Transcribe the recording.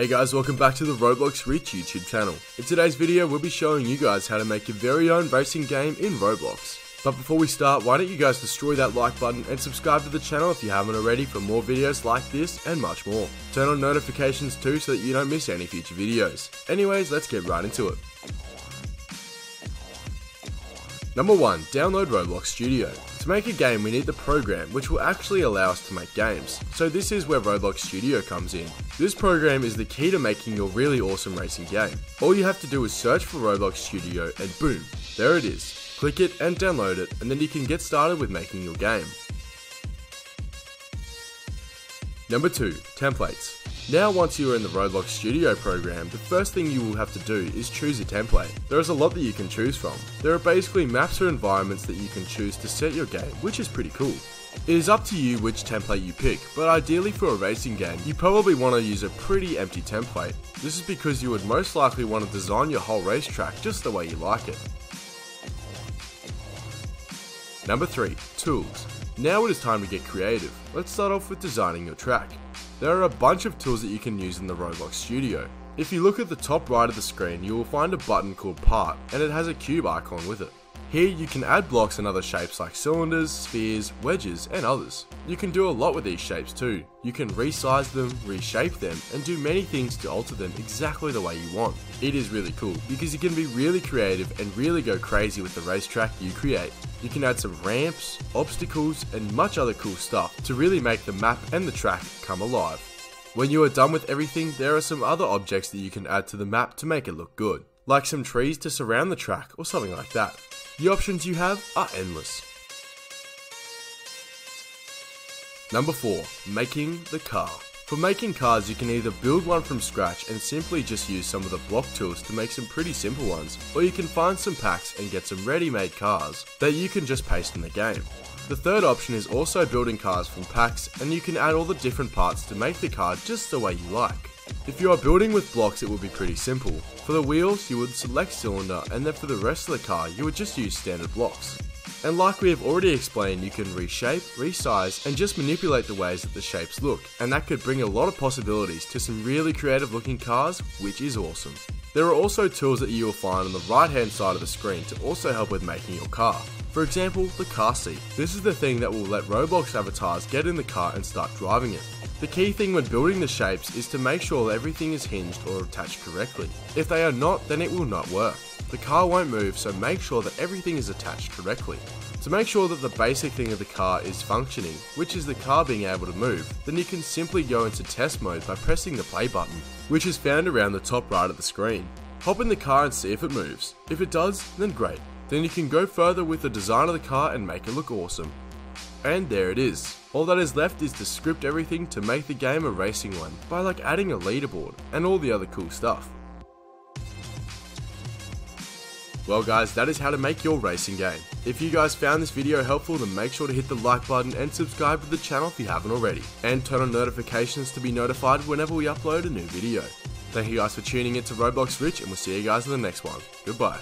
Hey guys, welcome back to the Roblox Rich YouTube channel. In today's video, we'll be showing you guys how to make your very own racing game in Roblox. But before we start, why don't you guys destroy that like button and subscribe to the channel if you haven't already for more videos like this and much more. Turn on notifications too so that you don't miss any future videos. Anyways, let's get right into it. Number 1. Download Roblox Studio. To make a game, we need the program, which will actually allow us to make games. So this is where Roblox Studio comes in. This program is the key to making your really awesome racing game. All you have to do is search for Roblox Studio and boom, there it is. Click it and download it, and then you can get started with making your game. Number 2. Templates. Now, once you are in the Roblox Studio program, the first thing you will have to do is choose a template. There is a lot that you can choose from. There are basically maps or environments that you can choose to set your game, which is pretty cool. It is up to you which template you pick, but ideally for a racing game, you probably want to use a pretty empty template. This is because you would most likely want to design your whole racetrack just the way you like it. Number 3. Tools. Now it is time to get creative. Let's start off with designing your track. There are a bunch of tools that you can use in the Roblox Studio. If you look at the top right of the screen, you will find a button called Part, and it has a cube icon with it. Here you can add blocks and other shapes like cylinders, spheres, wedges, and others. You can do a lot with these shapes too. You can resize them, reshape them, and do many things to alter them exactly the way you want. It is really cool, because you can be really creative and really go crazy with the racetrack you create. You can add some ramps, obstacles, and much other cool stuff to really make the map and the track come alive. When you are done with everything, there are some other objects that you can add to the map to make it look good, like some trees to surround the track or something like that. The options you have are endless. Number 4. Making the car. For making cars, you can either build one from scratch and simply just use some of the block tools to make some pretty simple ones, or you can find some packs and get some ready-made cars that you can just paste in the game. The third option is also building cars from packs, and you can add all the different parts to make the car just the way you like. If you are building with blocks, it will be pretty simple. For the wheels, you would select cylinder, and then for the rest of the car, you would just use standard blocks. And like we have already explained, you can reshape, resize, and just manipulate the ways that the shapes look, and that could bring a lot of possibilities to some really creative looking cars, which is awesome. There are also tools that you will find on the right hand side of the screen to also help with making your car. For example, the car seat. This is the thing that will let Roblox avatars get in the car and start driving it. The key thing when building the shapes is to make sure everything is hinged or attached correctly. If they are not, then it will not work. The car won't move, so make sure that everything is attached correctly. To make sure that the basic thing of the car is functioning, which is the car being able to move, then you can simply go into test mode by pressing the play button, which is found around the top right of the screen. Hop in the car and see if it moves. If it does, then great. Then you can go further with the design of the car and make it look awesome. And there it is. All that is left is to script everything to make the game a racing one by like adding a leaderboard and all the other cool stuff. Well guys, that is how to make your racing game. If you guys found this video helpful, then make sure to hit the like button and subscribe to the channel if you haven't already. And turn on notifications to be notified whenever we upload a new video. Thank you guys for tuning in to Roblox Rich, and we'll see you guys in the next one. Goodbye.